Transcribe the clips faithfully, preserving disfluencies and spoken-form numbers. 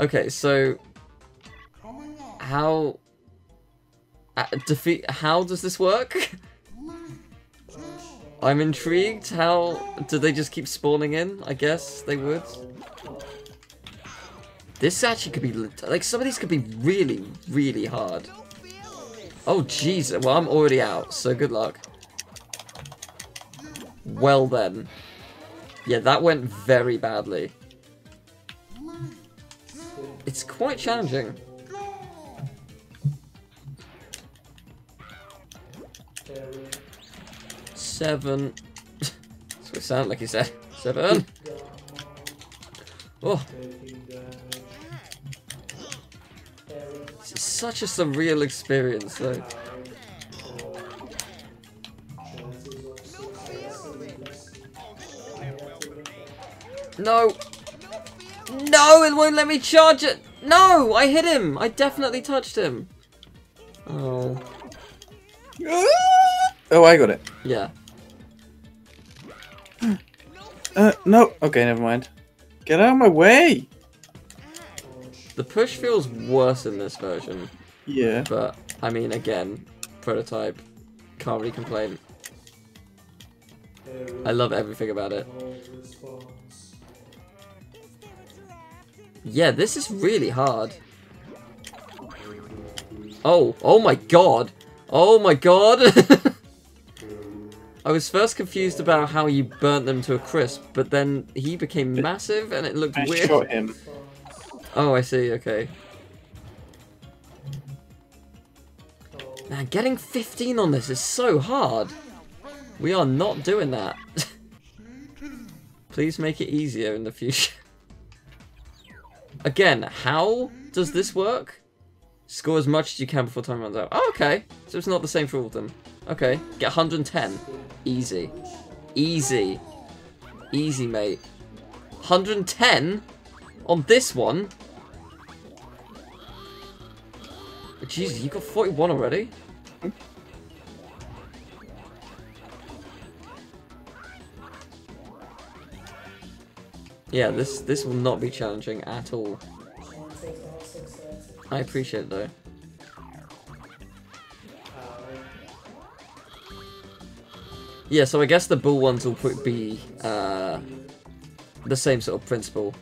Okay, so how uh, defeat? How does this work? I'm intrigued. How do they just keep spawning in? I guess they would. This actually could be like some of these could be really, really hard. Oh jeez. Well, I'm already out, so good luck. Well then. Yeah, that went very badly. It's quite challenging. Seven. That's what it sounded like he said. Seven. Oh. It's such a surreal experience, though. No. No, it won't let me charge it. No, I hit him. I definitely touched him. Oh. Oh, I got it. Yeah. Uh, no. Okay, never mind. Get out of my way. The push feels worse in this version. Yeah. But, I mean, again, prototype. Can't really complain. I love everything about it. Yeah, this is really hard. Oh, oh my god. Oh my god. I was first confused about how you burnt them to a crisp, but then he became massive and it looked I weird. I shot him. Oh, I see, okay. Man, getting fifteen on this is so hard. We are not doing that. Please make it easier in the future. Again, how does this work? Score as much as you can before time runs out. Oh, okay. So it's not the same for all of them. Okay. Get one hundred ten. Easy. Easy. Easy, mate. one hundred ten on this one? Jesus, you got forty-one already? Yeah, this this will not be challenging at all. I appreciate it though. Yeah, so I guess the bull ones will be uh, the same sort of principle.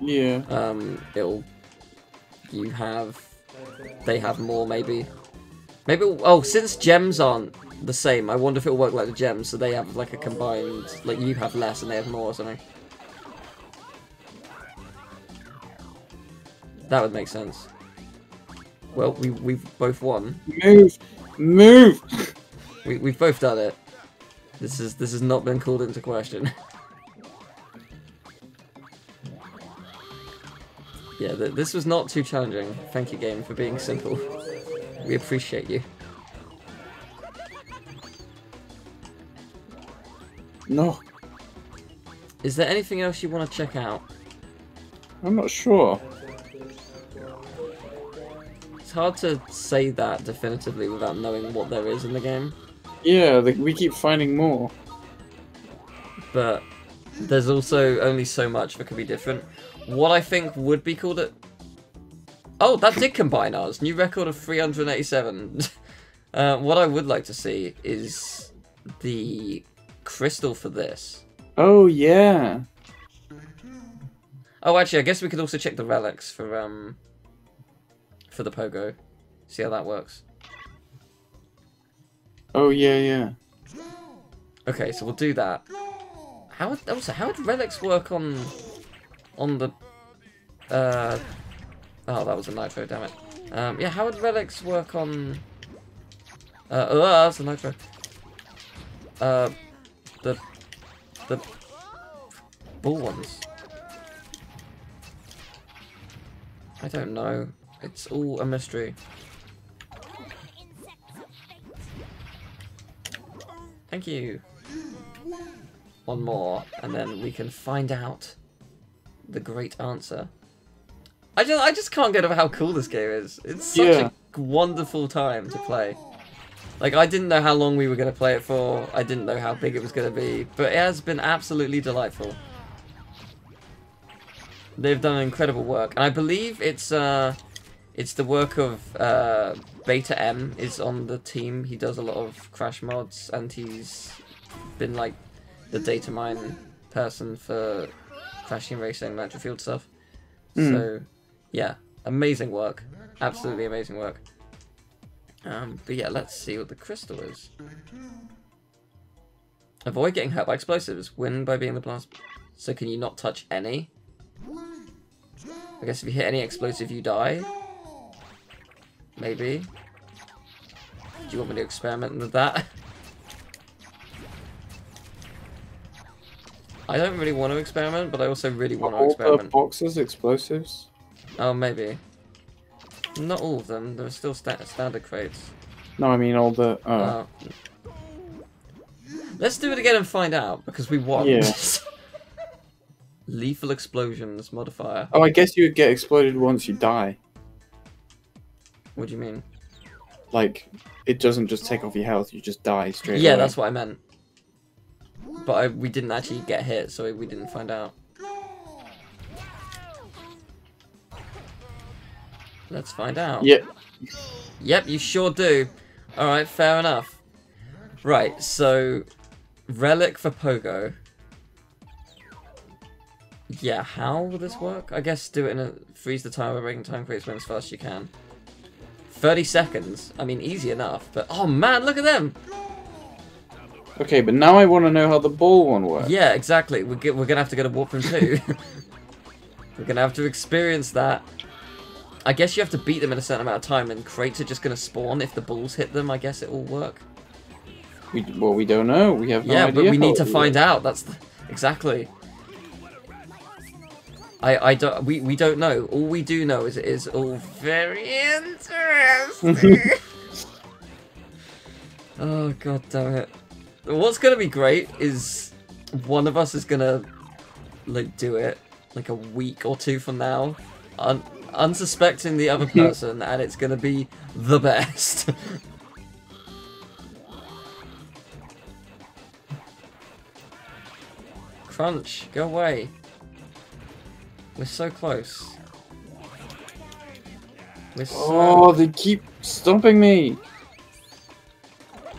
Yeah. Um, it'll you have they have more maybe. Maybe oh, since gems aren't the same, I wonder if it'll work like the gems, so they have like a combined like you have less and they have more or something. That would make sense. Well, we, we've both won. Move! Move! We, we've both done it. This is this has not been called into question. Yeah, th this was not too challenging. Thank you, game, for being simple. We appreciate you. No. Is there anything else you want to check out? I'm not sure. It's hard to say that definitively without knowing what there is in the game. Yeah, like we keep finding more. But there's also only so much that could be different. What I think would be called it... Oh, that did combine ours. New record of three hundred eighty-seven. uh, what I would like to see is the crystal for this. Oh, yeah. Oh, actually, I guess we could also check the relics for... um. For the pogo. See how that works. Oh, yeah, yeah. Okay, so we'll do that. How would, also, how would relics work on... On the... Uh... Oh, that was a nitro, damn it. Um, yeah, how would relics work on... Uh, oh, that's a nitro. Uh... The... The... Bull ones. I don't know. It's all a mystery. Thank you. One more, and then we can find out the great answer. I just, I just can't get over how cool this game is. It's such yeah. a wonderful time to play. Like, I didn't know how long we were going to play it for. I didn't know how big it was going to be. But it has been absolutely delightful. They've done incredible work, and I believe it's uh, it's the work of uh, Beta M is on the team. He does a lot of Crash mods, and he's been like the data mine person for Crash Team Racing, Nitro Fueled stuff. Mm. So, yeah, amazing work, absolutely amazing work. Um, but yeah, let's see what the crystal is. Avoid getting hurt by explosives. Win by being the blast. So can you not touch any? I guess if you hit any explosive, you die. Maybe. Do you want me to experiment with that? I don't really want to experiment, but I also really want to experiment. All the boxes explosives? Oh, maybe. Not all of them. There are still sta standard crates. No, I mean all the. Oh. Oh. Let's do it again and find out because we won. Yeah. Lethal explosions modifier. Oh, I guess you would get exploded once you die. What do you mean? Like, it doesn't just take off your health; you just die straight yeah, away. Yeah, that's what I meant. But I, we didn't actually get hit, so we didn't find out. Let's find out. Yep. Yep, you sure do. Alright, fair enough. Right, so... Relic for Pogo. Yeah, how will this work? I guess do it in a... Freeze the time by breaking time crates as fast as you can. thirty seconds. I mean, easy enough, but... Oh, man, look at them! Okay, but now I want to know how the ball one works. Yeah, exactly. We're, we're going to have to go to Warp Room two. We're going to have to experience that. I guess you have to beat them in a certain amount of time, and crates are just going to spawn if the balls hit them. I guess it will work. We, well, we don't know. We have no yeah, idea. Yeah, but we need to find works. out. That's the, exactly. I I don't. We we don't know. All we do know is it is all very interesting. Oh god damn it! What's going to be great is one of us is going to like do it like a week or two from now. Un unsuspecting the other person, and it's gonna be the best. Crunch, go away. We're so close. We're so... Oh, they keep stomping me.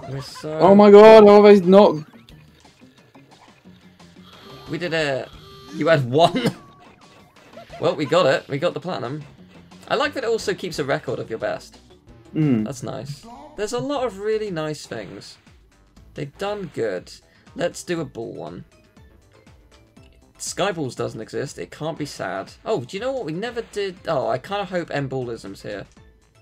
We're so... Oh my god, how have I not... We did it. You had one. Well, we got it. We got the platinum. I like that it also keeps a record of your best. Mm. That's nice. There's a lot of really nice things. They've done good. Let's do a ball one. Skyballs doesn't exist. It can't be sad. Oh, do you know what we never did? Oh, I kind of hope Emballism's here.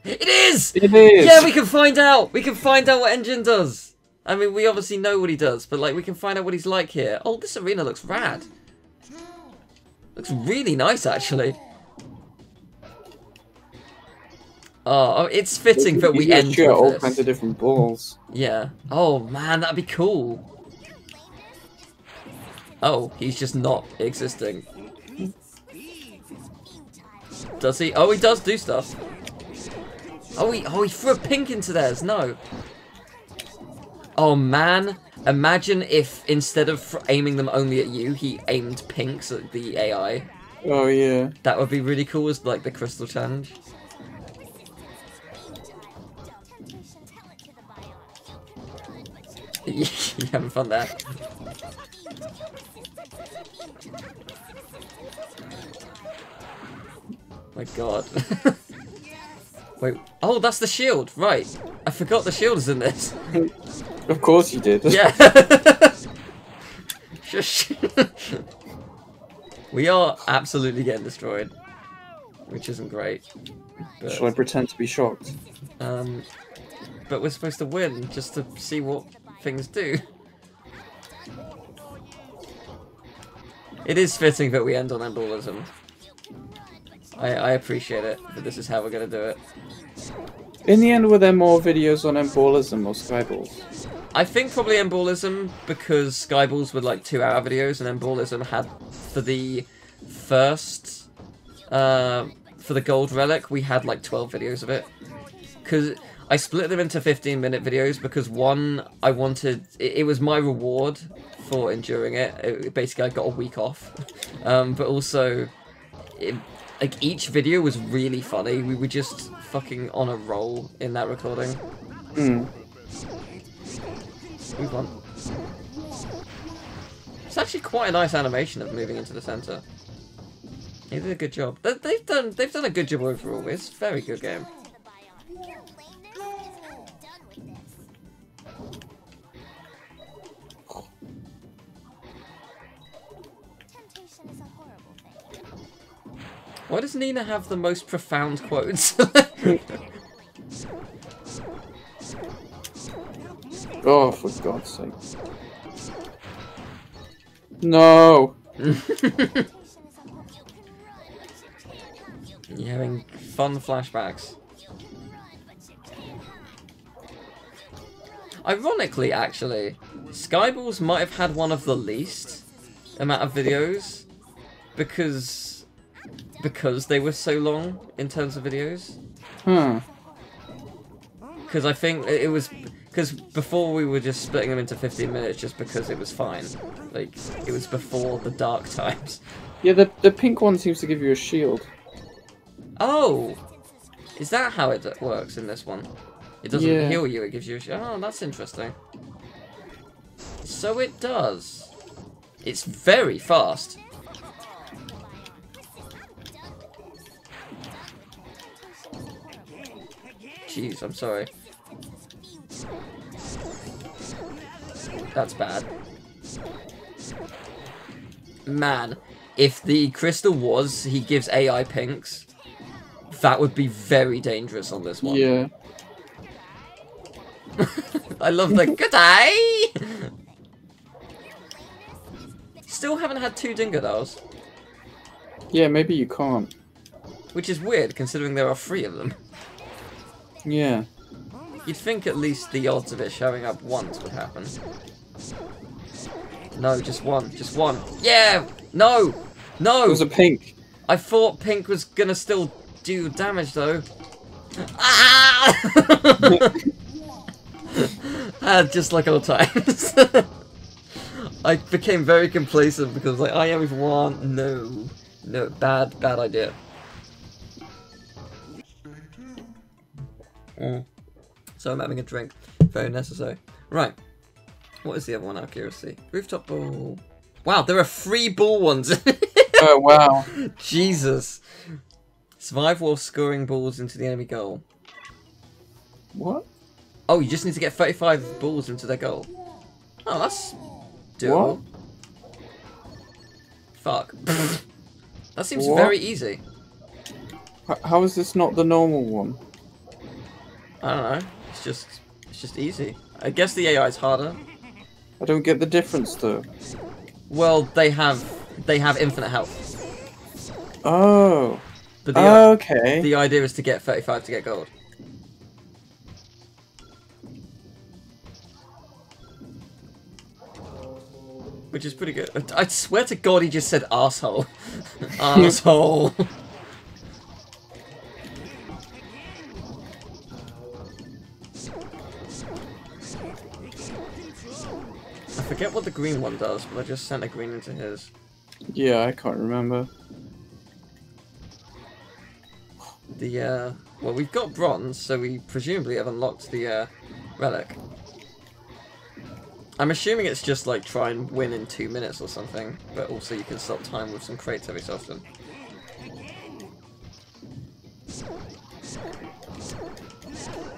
It is! It is! Yeah, we can find out! We can find out what Engine does! I mean, we obviously know what he does, but like, we can find out what he's like here. Oh, this arena looks rad. Looks really nice, actually. Oh, it's fitting that we end with this. All kinds of different balls. Yeah. Oh, man, that'd be cool. Oh, he's just not existing. Does he? Oh, he does do stuff. Oh, he, oh, he threw a pink into theirs. No. Oh, man. Imagine if, instead of aiming them only at you, he aimed pinks at the A I. Oh, yeah. That would be really cool as, like, the crystal challenge. You having fun there? My god. Wait. Oh, that's the shield. Right. I forgot the shield is in this. Of course you did. Yeah. Shush. We are absolutely getting destroyed, which isn't great. But... Shall I pretend to be shocked? Um, but we're supposed to win just to see what things do. It is fitting that we end on Emballism. I, I appreciate it, but this is how we're going to do it. In the end, were there more videos on Emballism or Skyballs? I think probably Emballism, because Skyballs were like two hour videos, and Emballism had, for the first, uh, for the gold relic, we had like twelve videos of it. Because I split them into fifteen minute videos, because one, I wanted, it, it was my reward for enduring it. It. Basically, I got a week off. Um, but also, it, like, each video was really funny. We were just fucking on a roll in that recording. Mm. Move on. It's actually quite a nice animation of moving into the center. They did a good job. They've done, they've done a good job overall. It's a very good game. Why does Nina have the most profound quotes? Oh, for God's sake. No! You're having fun flashbacks. Ironically, actually, Skyballs might have had one of the least amount of videos because... because they were so long in terms of videos. Hmm. Because I think it was... because before we were just splitting them into fifteen minutes just because it was fine. Like, it was before the dark times. Yeah, the, the pink one seems to give you a shield. Oh! Is that how it works in this one? It doesn't yeah. heal you, it gives you a shield. Oh, that's interesting. So it does. It's very fast. Jeez, I'm sorry. That's bad. Man, if the crystal was he gives A I pinks, that would be very dangerous on this one. Yeah. I love the good day. Still haven't had two Dingodals. Yeah, maybe you can't. Which is weird, considering there are three of them. Yeah. You'd think at least the odds of it showing up once would happen. No, just one. Just one. Yeah! No! No! It was a pink. I thought pink was gonna still do damage, though. Ah! Ah, just like old times. I became very complacent because, like, I am with one. No. No, bad, bad idea. Mm. So I'm having a drink. Very necessary. Right. What is the other one out of curiosity? Rooftop ball. Wow, there are three ball ones. Oh, wow. Jesus. Survive while scoring balls into the enemy goal. What? Oh, you just need to get thirty-five balls into their goal. Oh, that's doable. Fuck. That seems what? very easy. H how is this not the normal one? I don't know. It's just, it's just easy. I guess the A I is harder. I don't get the difference though. Well, they have, they have infinite health. Oh. But the oh, okay. The idea is to get thirty-five to get gold. Which is pretty good. I swear to God, he just said asshole. Asshole. I forget what the green one does, but I just sent a green into his. Yeah, I can't remember. The, uh... well, we've got bronze, so we presumably have unlocked the, uh, relic. I'm assuming it's just, like, try and win in two minutes or something, but also you can stop time with some crates every so often.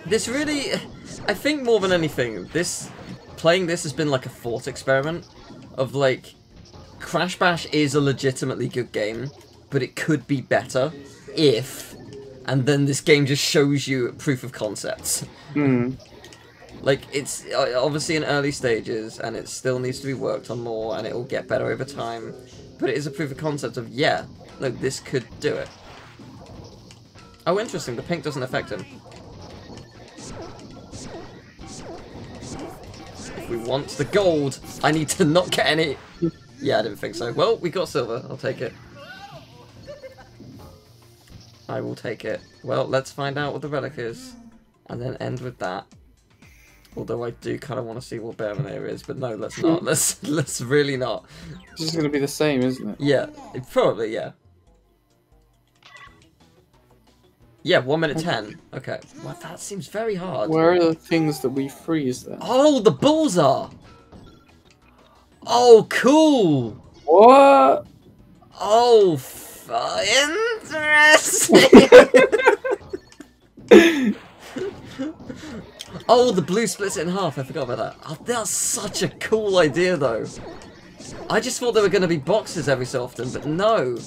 This really... I think more than anything, this... playing this has been like a thought experiment of like, Crash Bash is a legitimately good game, but it could be better if, and then this game just shows you proof of concepts. Mm. Like, it's obviously in early stages and it still needs to be worked on more and it will get better over time, but it is a proof of concept of, yeah, look, this could do it. Oh, interesting, the pink doesn't affect him. We want the gold. I need to not get any. Yeah, I didn't think so. Well, we got silver. I'll take it. I will take it. Well, let's find out what the relic is. And then end with that. Although I do kind of want to see what Berminator is. But no, let's not. Let's, let's really not. It's just going to be the same, isn't it? Yeah, it, probably, yeah. Yeah, one minute ten. Okay. Well, that seems very hard. Where are the things that we freeze then? Oh, the balls are! Oh, cool! What? Oh, f interesting! Oh, the blue splits it in half. I forgot about that. Oh, that's such a cool idea, though. I just thought there were going to be boxes every so often, but no.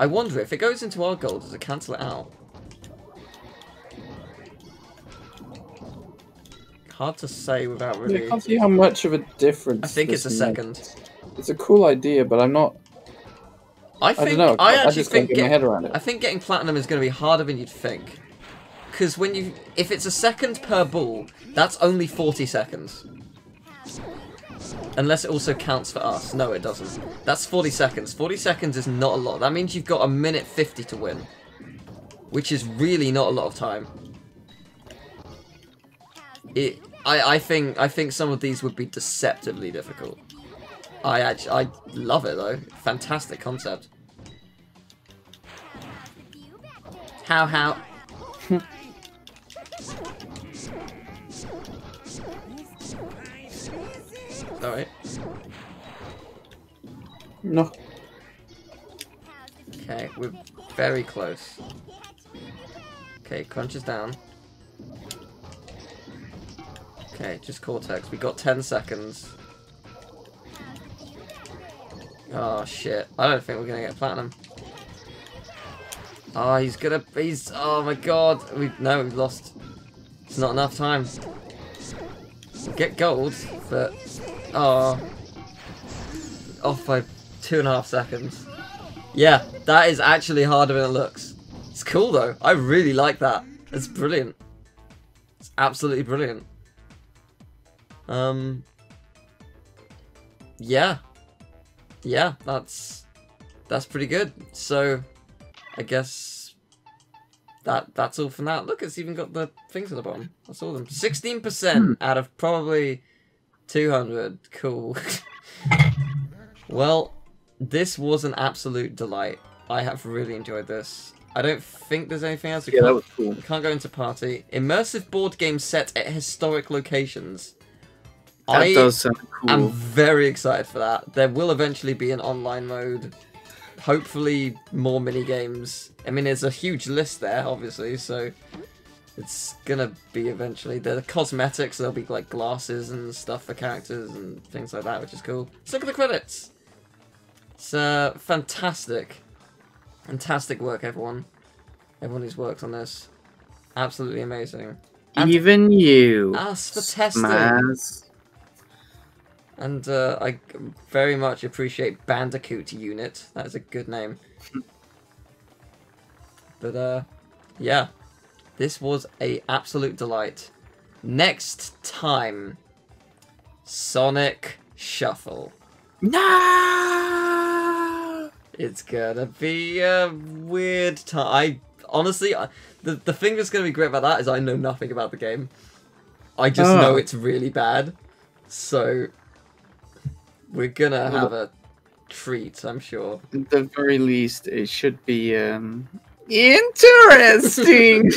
I wonder if it goes into our gold, does it cancel it out? Hard to say without really... I can't see how much of a difference. I think it's a second. It's a cool idea, but I'm not... I think I, don't know. I actually I just think get my head around it. I think getting platinum is going to be harder than you'd think, because when you if it's a second per ball, that's only forty seconds. Unless it also counts for us. No, it doesn't. That's forty seconds. forty seconds is not a lot. That means you've got a minute fifty to win, which is really not a lot of time. It, I, I think, I think some of these would be deceptively difficult. I actually, I love it though. Fantastic concept. How, how? Alright. No. Okay, we're very close. Okay, crunch is down. Okay, just Cortex. We got ten seconds. Oh, shit. I don't think we're gonna get platinum. Oh, he's gonna... He's... Oh, my God. We No, we've lost. It's not enough time. We'll get gold, but... Oh, off by two and a half seconds. Yeah, that is actually harder than it looks. It's cool though. I really like that. It's brilliant. It's absolutely brilliant. Um. Yeah, yeah. That's that's pretty good. So, I guess that that's all for now. Look, it's even got the things at the bottom. I saw them. Sixteen percent out of probably. two hundred, cool. Well, this was an absolute delight. I have really enjoyed this. I don't think there's anything else. We yeah, that was cool. We can't go into party. Immersive board game set at historic locations. That I does sound cool. I'm very excited for that. There will eventually be an online mode. Hopefully, more mini games. I mean, there's a huge list there, obviously. So. It's gonna be eventually. The cosmetics, there'll be like glasses and stuff for characters and things like that, which is cool. Let's look at the credits. It's uh, fantastic. Fantastic work, everyone. Everyone who's worked on this. Absolutely amazing. And even you. Us for testing. Smaz. And uh, I very much appreciate Bandicoot Unit. That is a good name. But uh, yeah. This was an absolute delight. Next time, Sonic Shuffle. No! It's gonna be a weird time. I honestly, I, the the thing that's gonna be great about that is I know nothing about the game. I just oh. know it's really bad. So we're gonna have a treat, I'm sure. At the very least, it should be. Um... Interesting.